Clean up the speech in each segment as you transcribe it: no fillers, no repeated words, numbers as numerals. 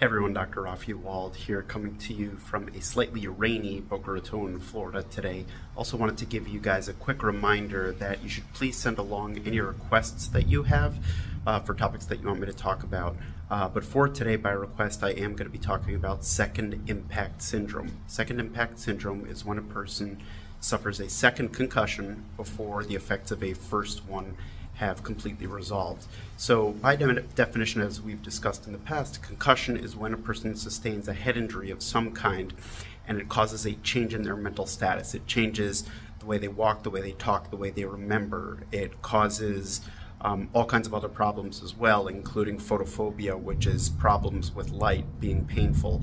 Hey everyone, Dr. Raphi Wald here, coming to you from a slightly rainy Boca Raton, Florida today. Also wanted to give you guys a quick reminder that you should please send along any requests that you have for topics that you want me to talk about. But for today, by request, I am going to be talking about Second Impact Syndrome. Second Impact Syndrome is when a person suffers a second concussion before the effects of a first one have completely resolved. So by definition, as we've discussed in the past, concussion is when a person sustains a head injury of some kind and it causes a change in their mental status. It changes the way they walk, the way they talk, the way they remember. It causes all kinds of other problems as well, including photophobia, which is problems with light being painful.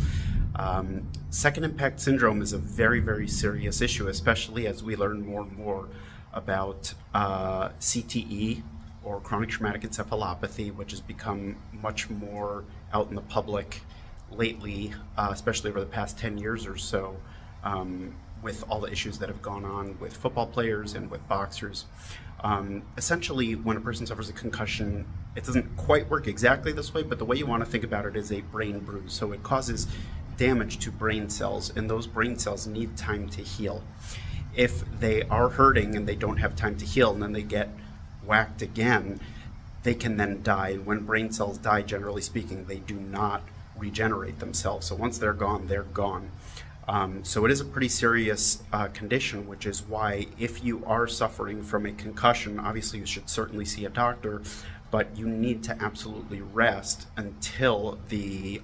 Second impact syndrome is a very, very serious issue, especially as we learn more and more about CTE, or chronic traumatic encephalopathy, which has become much more out in the public lately, especially over the past 10 years or so, with all the issues that have gone on with football players and with boxers. Essentially, when a person suffers a concussion, it doesn't quite work exactly this way, but the way you want to think about it is a brain bruise. So it causes damage to brain cells, and those brain cells need time to heal. If they are hurting and they don't have time to heal and then they get whacked again, they can then die. And when brain cells die, generally speaking, they do not regenerate themselves. So once they're gone, they're gone. So it is a pretty serious condition, which is why if you are suffering from a concussion, obviously you should certainly see a doctor, but you need to absolutely rest until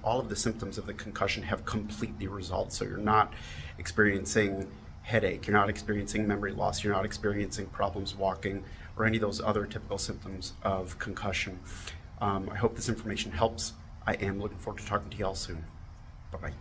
all of the symptoms of the concussion have completely resolved. So you're not experiencing headache, you're not experiencing memory loss, you're not experiencing problems walking, or any of those other typical symptoms of concussion. I hope this information helps. I am looking forward to talking to you all soon. Bye-bye.